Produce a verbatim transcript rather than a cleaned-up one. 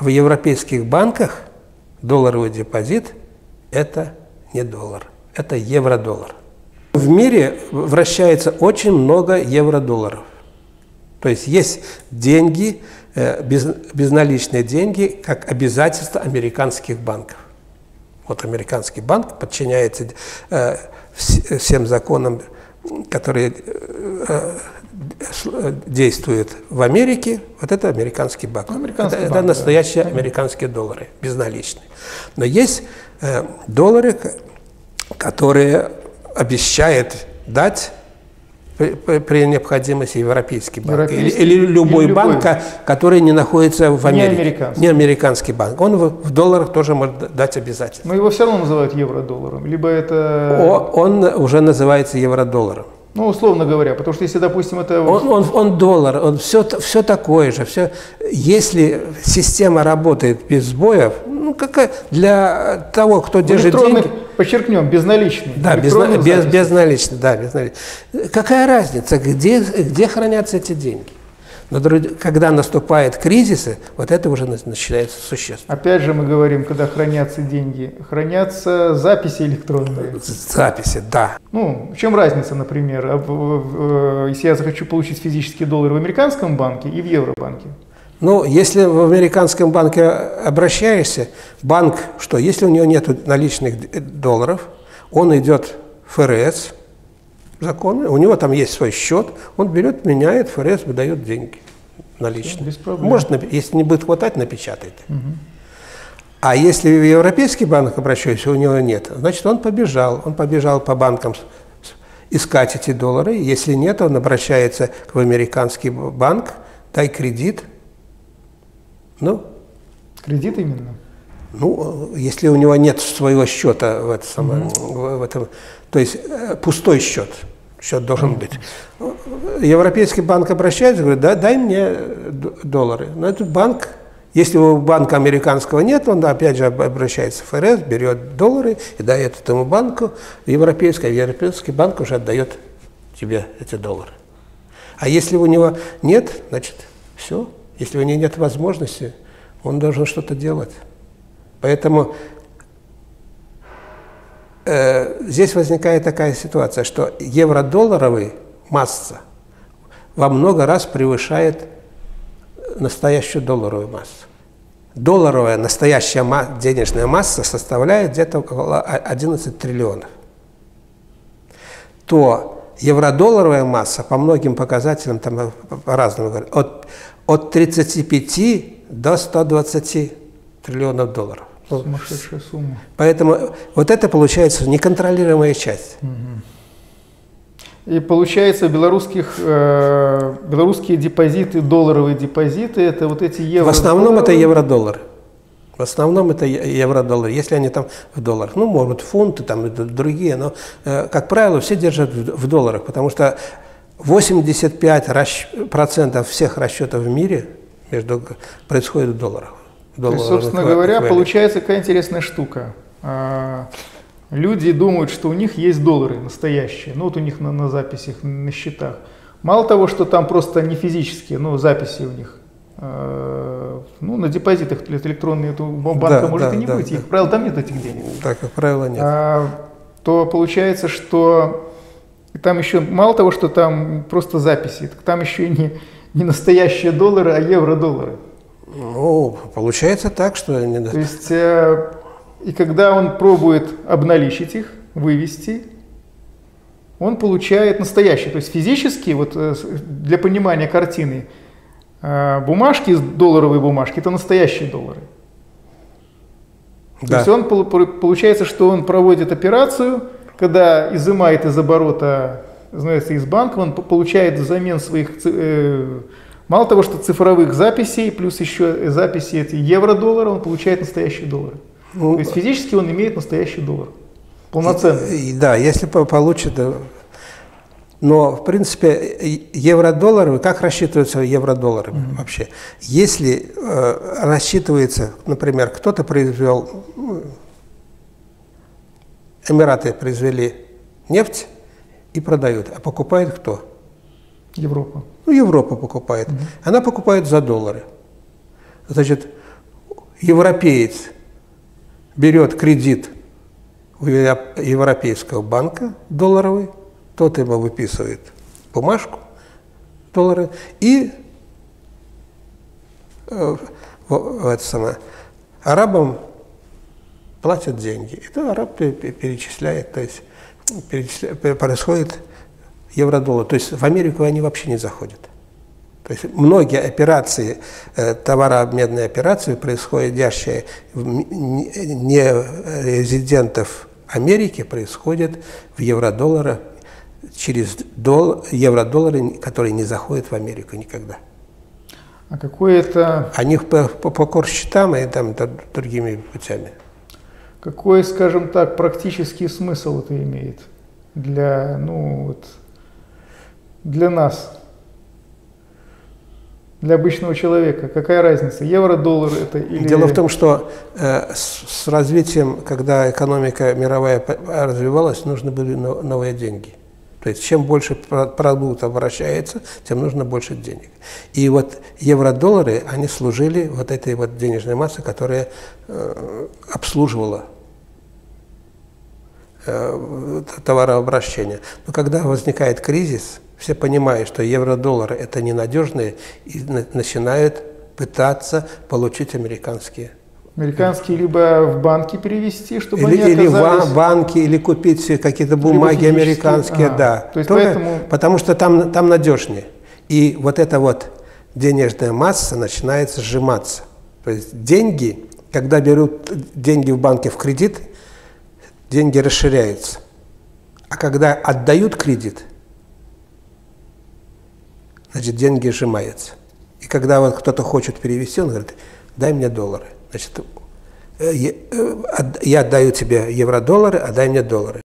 В европейских банках долларовый депозит – это не доллар, это евродоллар. В мире вращается очень много евродолларов. То есть есть деньги, без, безналичные деньги, как обязательство американских банков. Вот американский банк подчиняется э, всем законам, которые э, действуют в Америке. Вот это американский банк. Американский это, банк, это настоящие да. американские доллары, безналичные. Но есть э, доллары, которые обещает дать при, при необходимости европейский банк или, или любой или банк, любой. который не находится в Америке. Не американский, не американский банк. Он в, в долларах тоже может дать обязательства. Но его все равно называют евро-долларом. Либо это... О, он уже называется евро-долларом. Ну, условно говоря, потому что если, допустим, это... Он, он, он доллар, он все, все такое же. Все... Если система работает без сбоев, ну, как для того, кто держит деньги... Подчеркнем, безналичный. Да, безна... без, безналичный, да, безналичный. Какая разница, где, где хранятся эти деньги? Но когда наступают кризисы, вот это уже начинается существенно. Опять же мы говорим, когда хранятся деньги, хранятся записи электронные. Записи, да. Ну, в чем разница, например, если я захочу получить физические доллары в американском банке и в евробанке? Ну, если в американском банке обращаешься, банк, что, если у него нет наличных долларов, он идет в ФРС, закон, у него там есть свой счет, он берет, меняет, ФРС выдает деньги наличные. Может, если не будет хватать, напечатает. Угу. А если в европейский банк обращаешься, у него нет, значит, он побежал, он побежал по банкам искать эти доллары, если нет, он обращается в американский банк, дай кредит. Ну, кредит именно? Ну, если у него нет своего счета в этом, самом, mm-hmm. в этом то есть пустой счет, счет должен быть. Европейский банк обращается, говорит, да, дай мне доллары. Но этот банк, если у банка американского нет, он опять же обращается в ФРС, берет доллары и дает этому банку. Европейский, европейский банк уже отдает тебе эти доллары. А если у него нет, значит, все. Если у него нет возможности, он должен что-то делать. Поэтому э, здесь возникает такая ситуация, что евро-долларовая масса во много раз превышает настоящую долларовую массу. Долларовая настоящая ма- денежная масса составляет где-то около одиннадцати триллионов. То евро-долларовая масса по многим показателям, там по-разному говорят, от От тридцати пяти до ста двадцати триллионов долларов. Сумасшедшая сумма. Поэтому вот это получается неконтролируемая часть. Угу. И получается белорусских, э, белорусские депозиты, долларовые депозиты, это вот эти евро. В основном это евро-доллары. В основном это евро-доллары, если они там в долларах. Ну, может, фунты там и другие, но, э, как правило, все держат в, в долларах, потому что восемьдесят пять процентов всех расчетов в мире между, происходит в долларах. Доллар, есть, собственно в, говоря, в получается какая интересная штука. А, люди думают, что у них есть доллары настоящие, ну вот у них на, на записях, на счетах. Мало того, что там просто не физические, но записи у них. А, ну, на депозитах электронные банка да, может да, и не да, быть, да. их, как правило, там нет этих денег. Так, как правило, нет. А, то получается, что... И там еще, мало того, что там просто записи, так там еще не, не настоящие доллары, а евро-доллары. Ну, получается так, что... Не... То есть, э, и когда он пробует обналичить их, вывести, он получает настоящие. То есть физически, вот для понимания картины, э, бумажки, долларовые бумажки, это настоящие доллары. Да. То есть он, получается, что он проводит операцию... Когда изымает из оборота, знаете, из банка, он получает взамен своих, э, мало того, что цифровых записей, плюс еще записи эти евро-доллара, он получает настоящие доллары. Ну, то есть физически он имеет настоящий доллар, полноценный. И, да, если получит. Но, в принципе, евро-доллары, как рассчитываются евро-доллары mm-hmm. вообще? Если э, рассчитывается, например, кто-то произвел... Эмираты произвели нефть и продают. А покупает кто? Европа. Ну, Европа покупает. Угу. Она покупает за доллары. Значит, европеец берет кредит у европейского банка долларовый, тот ему выписывает бумажку доллары и э, это самое, арабам платят деньги. И то араб перечисляет, то есть перечисля, происходит евро-доллар. То есть в Америку они вообще не заходят. То есть многие операции, товарообменные операции, происходящие не резидентов Америки, происходят в евро-долларах через дол, евро-доллары, которые не заходят в Америку никогда. А какое это... Они по, по, по корсчетам и там, там, другими путями. Какой, скажем так, практический смысл это имеет для, ну, вот, для нас, для обычного человека? Какая разница, евро-доллар это или... Дело в том, что э, с, с развитием, когда экономика мировая развивалась, нужны были новые деньги. То есть чем больше продукт обращается, тем нужно больше денег. И вот евро-доллары, они служили вот этой вот денежной массе, которая э, обслуживала э, товарообращение. Но когда возникает кризис, все понимают, что евро-доллары – это ненадежные, и на начинают пытаться получить американские. Американские либо в банки перевести, чтобы или, они или оказались... в банки, или купить какие-то бумаги американские, ага. Да. То есть Только, поэтому... Потому что там, там надежнее. И вот эта вот денежная масса начинает сжиматься. То есть деньги, когда берут деньги в банке в кредит, деньги расширяются. А когда отдают кредит, значит, деньги сжимаются. И когда вот кто-то хочет перевести, он говорит, дай мне доллары. Значит, я отдаю тебе евро-доллары, а дай мне доллары.